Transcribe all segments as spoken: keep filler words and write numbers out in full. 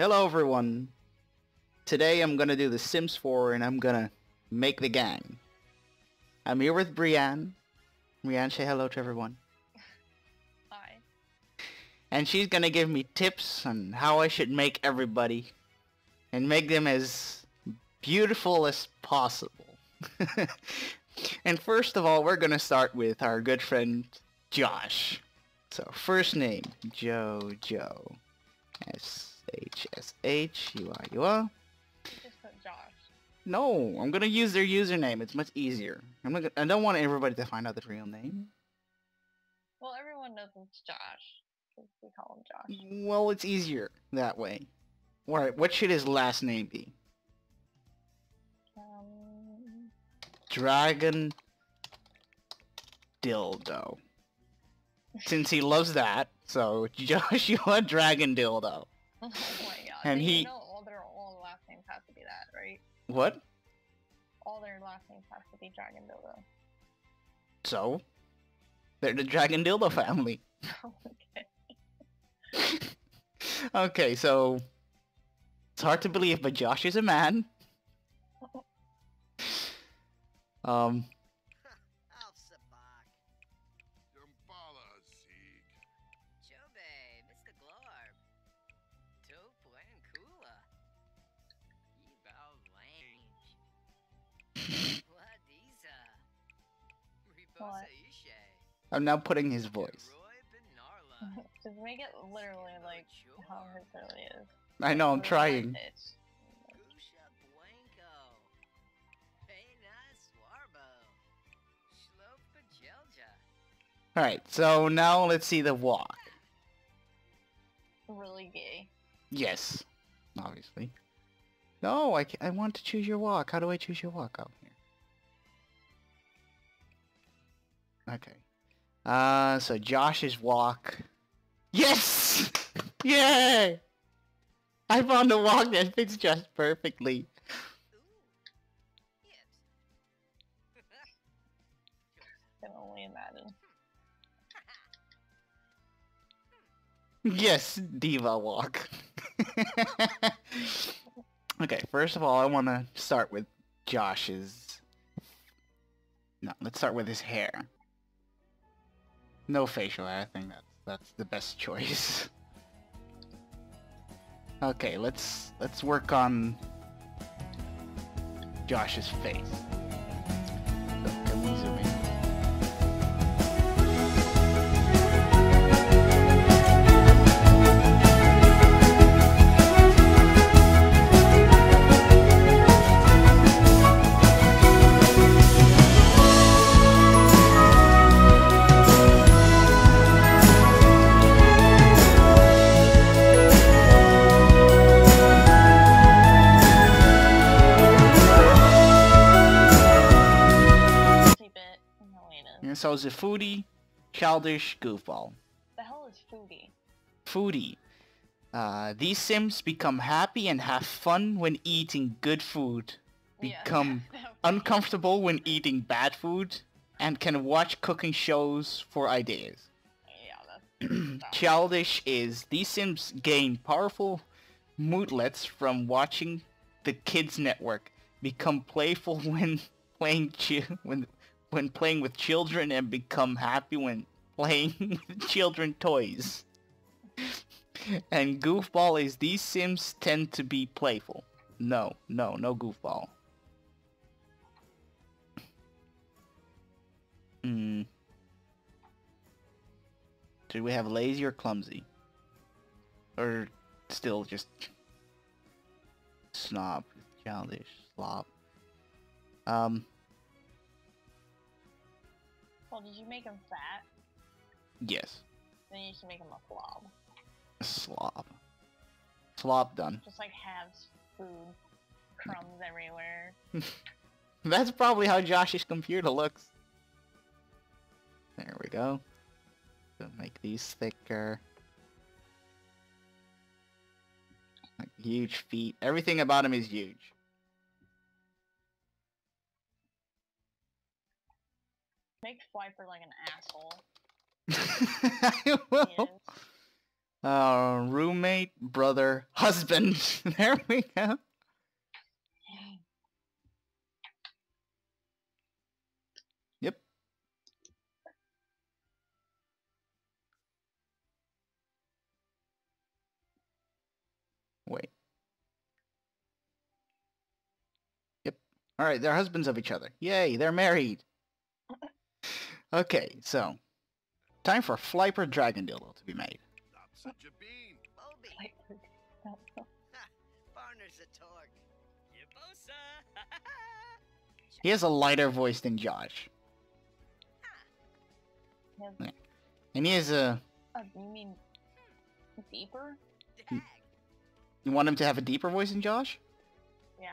Hello everyone, today I'm gonna do The Sims four and I'm gonna make the gang. I'm here with Brianne. Brianne, say hello to everyone. Hi. And she's gonna give me tips on how I should make everybody and make them as beautiful as possible. And first of all, we're gonna start with our good friend Josh. So first name, Jojo. S H S H U I U O. Just put Josh. No, I'm gonna use their username. It's much easier. I'm not gonna, I don't want everybody to find out the real name. Well, everyone knows it's Josh. We call him Josh. Well, it's easier that way. All right, what should his last name be? Um... Dragon Dildo. Since he loves that, so Joshua Dragon Dildo. Oh my god. And he, you know, all their all last names have to be that, right? What? All their last names have to be Dragon Dildo. So? They're the Dragon Dildo family. Okay. Okay, so it's hard to believe, but Josh is a man. um What? I'm now putting his voice. Just make it literally like how it really is. I know, I'm trying. Alright, so now let's see the walk. Really gay. Yes, obviously. No, I, I want to choose your walk. How do I choose your walk? Oh, here. Okay. Uh, so Josh's walk. Yes! Yay! I found a walk that fits Josh perfectly. I can only imagine. Yes, D.Va walk. Okay, first of all, I want to start with Josh's... No, let's start with his hair. No facial hair, I think that's, that's the best choice. Okay, let's, let's work on Josh's face. So, can we zoom in? So it's a foodie, childish goofball. The hell is foodie? Foodie. Uh, these Sims become happy and have fun when eating good food. Become yeah. uncomfortable when eating bad food, and can watch cooking shows for ideas. Yeah, that's childish is these Sims gain powerful moodlets from watching the Kids Network. Become playful when playing chi when. when playing with children, and become happy when playing with children toys. And goofball is these Sims tend to be playful. No, no, no goofball. Hmm. Do we have lazy or clumsy? Or still just snob, childish, slob. Um... Well, did you make him fat? Yes. Then you should make him a slob. A slob. Slob done. Just like has food, crumbs everywhere. That's probably how Josh's computer looks. There we go. Gonna make these thicker. Like huge feet. Everything about him is huge. Make Swiper like an asshole. I will. Uh, roommate, brother, husband. There we go. Yep. Wait. Yep. All right, they're husbands of each other. Yay, they're married. Okay, so time for Fliper Dragon Dildo to be made. Such a beam. He has a lighter voice than Josh. Huh. Yeah. And he has a... Uh, you mean... deeper? You, you want him to have a deeper voice than Josh? Yeah.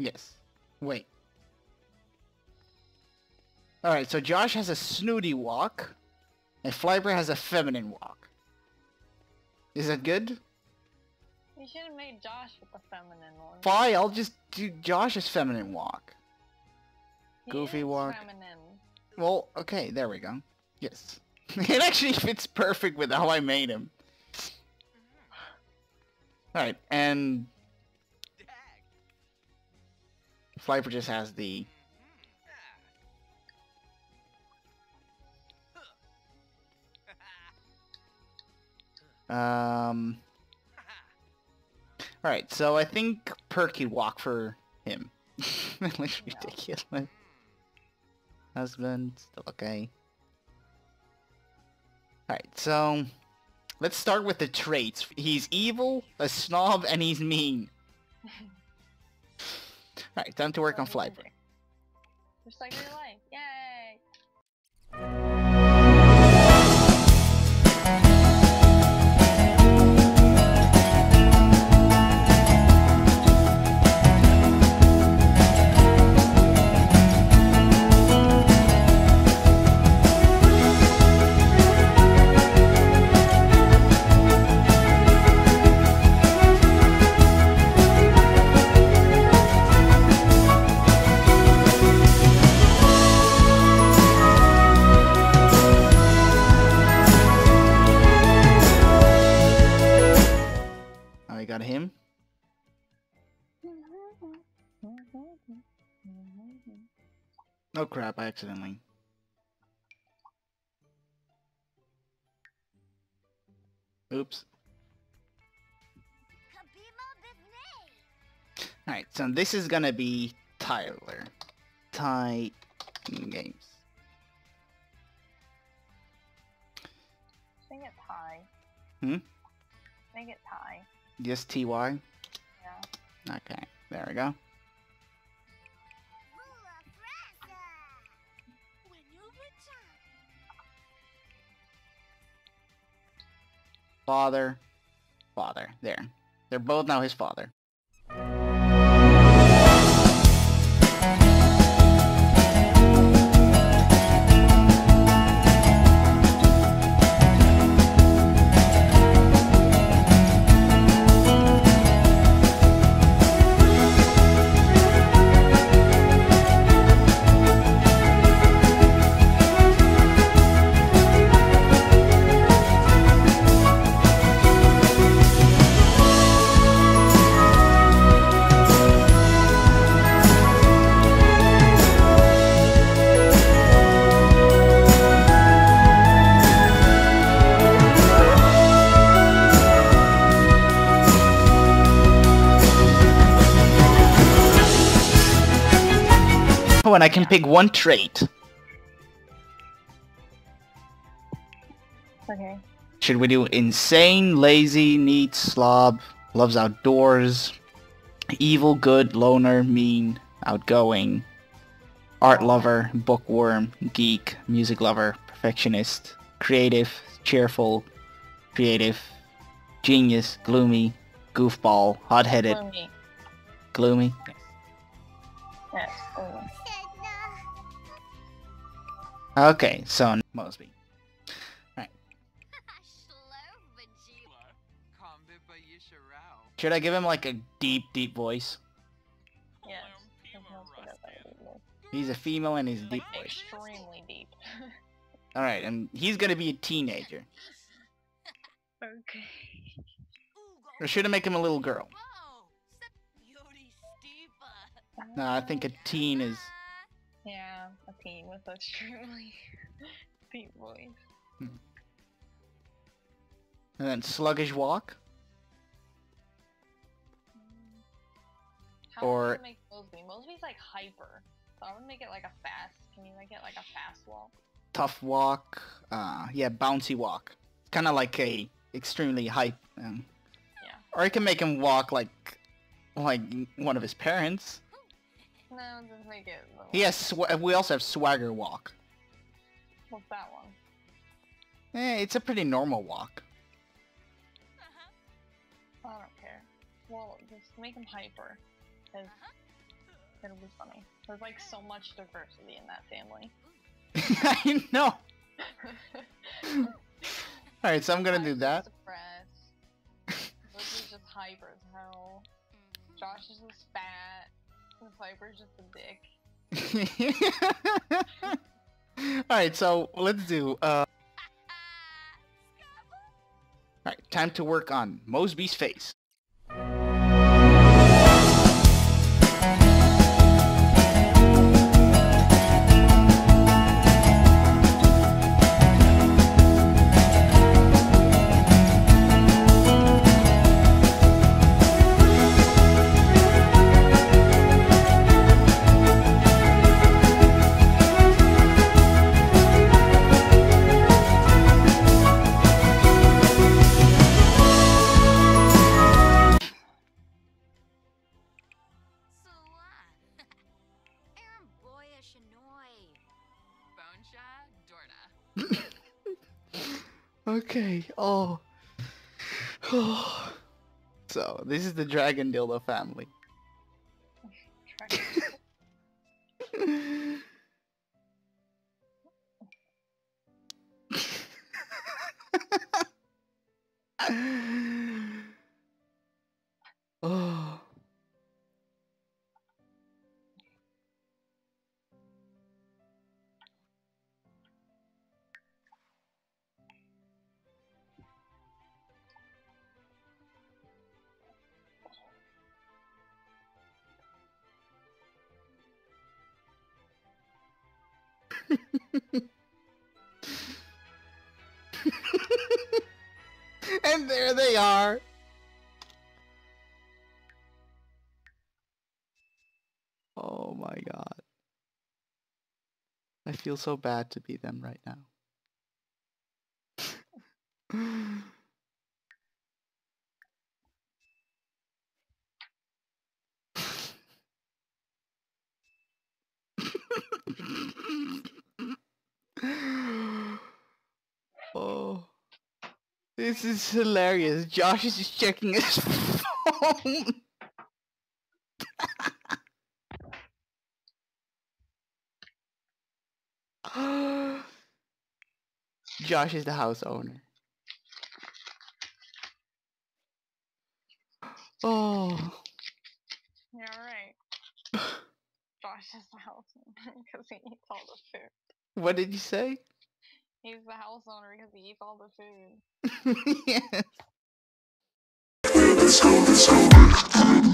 Yes. Wait. Alright, so Josh has a snooty walk, and Fliper has a feminine walk. Is that good? You should have made Josh with the feminine one. Fine, I'll just do Josh's feminine walk. He Goofy walk. Feminine. Well, okay, there we go. Yes. It actually fits perfect with how I made him. Alright, and... Fliper just has the... Um... Alright, so I think Perky walk for him. That looks ridiculous. Husband, still okay. Alright, so... Let's start with the traits. He's evil, a snob, and he's mean. Alright, time to work on Fliper. Just like real life. Yay! Him. Oh crap, I accidentally. Oops. Alright, so this is gonna be Tyler. Ty Games. Make it Ty. Hmm? Make it Ty. Just T Y? Yeah. Okay, there we go. Father. Father. There. They're both now his father. Oh, and I can pick one trait. Okay. Should we do insane, lazy, neat, slob, loves outdoors, evil, good, loner, mean, outgoing, art lover, bookworm, geek, music lover, perfectionist, creative, cheerful, creative, genius, gloomy, goofball, hot-headed, gloomy? gloomy? Yes. Yes. Okay, so Mosby. Alright. Should I give him like a deep, deep voice? Yes. He's a female and he's a deep voice. Extremely deep. Alright, and he's gonna be a teenager. Okay. Or should I make him a little girl? No, I think a teen is... Yeah, a teen with a extremely deep voice. Hmm. And then sluggish walk? How or... would you make Mosby? Mosby's like hyper. So I would make it like a fast. Can you make it like a fast walk? Tough walk. Uh, yeah, bouncy walk. It's kind of like a extremely hype. Um, yeah. Or you can make him walk like... like one of his parents. No, just make it... He has sw- we also have swagger walk. What's that one? Eh, it's a pretty normal walk. I don't care. Well, just make him hyper, because it'll be funny. There's like so much diversity in that family. I know! Alright, so I'm gonna do that. Depressed. Lizzie's just hyper as hell. Josh is just fat. And Piper's just a dick. Alright, so let's do, uh... Alright, time to work on Mosby's face. Okay, oh. oh. So, this is the Dragon Dildo family. oh. And there they are. Oh my god. I feel so bad to be them right now. Oh, this is hilarious. Josh is just checking his phone. Josh is the house owner. Oh. You're right. Josh is the house owner because he eats all the food. What did you say? He's the house owner because he eats all the food. Yes.